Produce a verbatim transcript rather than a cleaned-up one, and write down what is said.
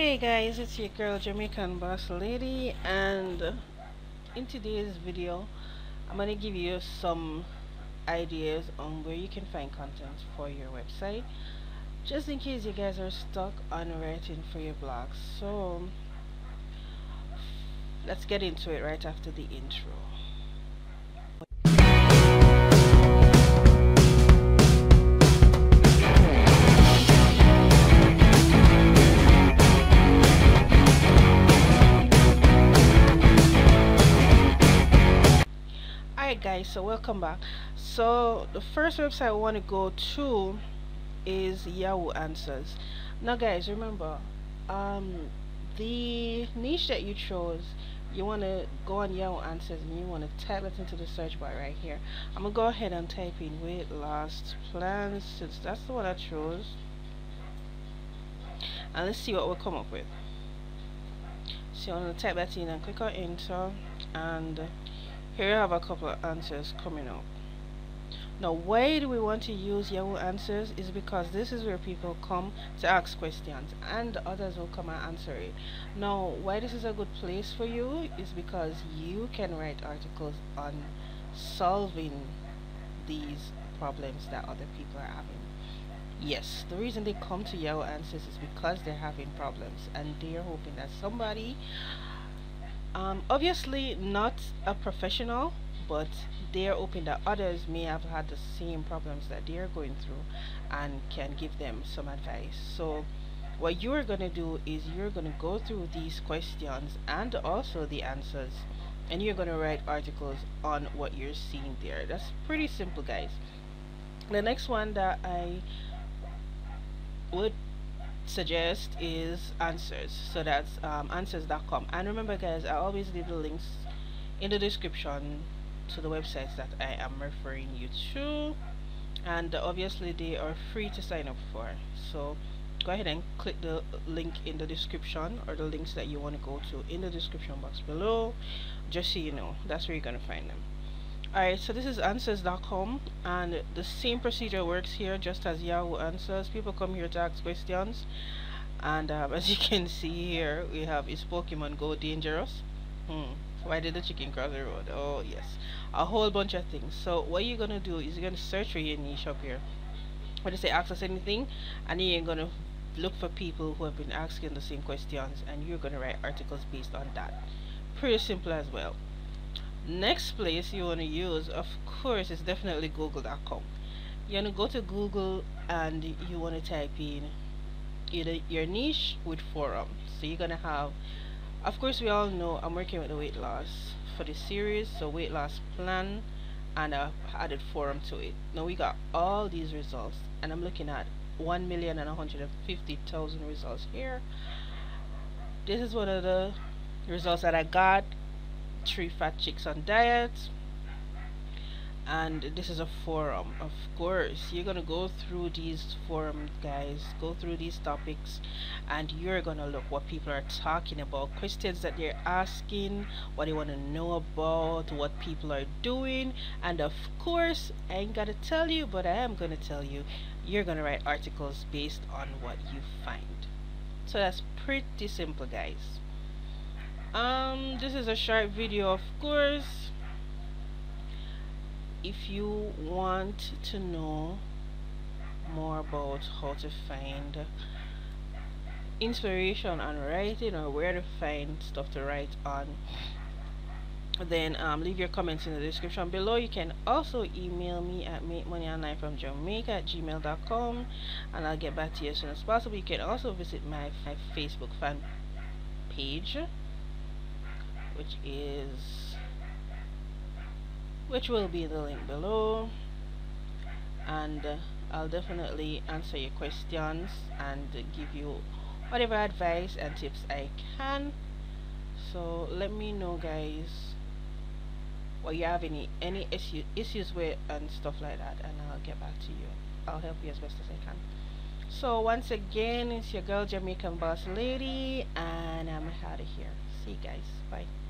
Hey guys, it's your girl Jamaican Boss-lady, and in today's video I'm going to give you some ideas on where you can find content for your website, just in case you guys are stuck on writing for your blog. So let's get into it right after the intro. Guys, so welcome back. So the first website I want to go to is Yahoo Answers. Now guys, remember um, the niche that you chose, you want to go on Yahoo Answers and you want to type it into the search bar right here. I'm gonna go ahead and type in weight loss plans, since that's the one I chose, and let's see what we'll come up with. So I'm gonna type that in and click on enter, and here I have a couple of answers coming up. Now why do we want to use Yahoo Answers is because this is where people come to ask questions and others will come and answer it. Now why this is a good place for you is because you can write articles on solving these problems that other people are having. Yes, the reason they come to Yahoo Answers is because they're having problems and they're hoping that somebody, Um, obviously not a professional, but they're hoping that others may have had the same problems that they're going through and can give them some advice. So what you're going to do is you're going to go through these questions and also the answers, and you're going to write articles on what you're seeing there. That's pretty simple, guys. The next one that I would suggest is Answers. So that's um, Answers dot com, and remember guys, I always leave the links in the description to the websites that I am referring you to, and obviously they are free to sign up for. So go ahead and click the link in the description, or the links that you want to go to in the description box below, just so you know that's where you're going to find them. Alright, so this is Answers dot com, and the same procedure works here just as Yahoo Answers. People come here to ask questions, and um, as you can see here, we have, is Pokemon Go dangerous? Hmm. Why did the chicken cross the road? Oh yes, a whole bunch of things. So what you're going to do is you're going to search for your niche up here. When they say access anything, and then you're going to look for people who have been asking the same questions, and you're going to write articles based on that. Pretty simple as well. Next place you want to use, of course, is definitely google dot com. You want to go to Google and you want to type in either your niche with forum. So you're going to have, of course, we all know I'm working with the weight loss for this series, so weight loss plan, and I've added forum to it. Now we got all these results, and I'm looking at one million one hundred fifty thousand results here. This is one of the results that I got. Three Fat Chicks on Diet, and this is a forum. Of course, you're gonna go through these forums, guys, go through these topics, and you're gonna look what people are talking about, questions that they're asking, what they want to know about, what people are doing, and of course, I ain't gotta tell you, but I am gonna tell you, you're gonna write articles based on what you find. So that's pretty simple, guys. Um this is a short video, of course. If you want to know more about how to find inspiration on writing, or where to find stuff to write on, then um leave your comments in the description below. You can also email me at make money online from jamaica at gmail dot com, and I'll get back to you as soon as possible. You can also visit my, my Facebook fan page, which is which will be the link below, and uh, I'll definitely answer your questions and give you whatever advice and tips I can. So let me know, guys, what you have any any issue, issues with and stuff like that, and I'll get back to you. I'll help you as best as I can. So once again, it's your girl Jamaican Boss-lady, and I'm out of here. See you guys, bye.